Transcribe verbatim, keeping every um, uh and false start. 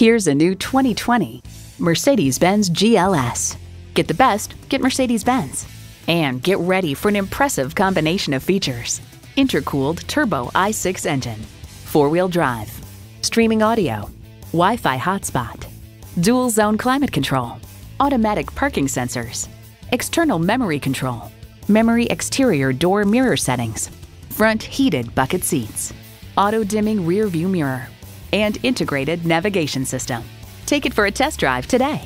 Here's a new twenty twenty Mercedes-Benz G L S. Get the best, get Mercedes-Benz. And get ready for an impressive combination of features. Intercooled turbo I six engine, four-wheel drive, streaming audio, Wi-Fi hotspot, dual zone climate control, automatic parking sensors, external memory control, memory exterior door mirror settings, front heated bucket seats, auto dimming rear view mirror, and integrated navigation system. Take it for a test drive today.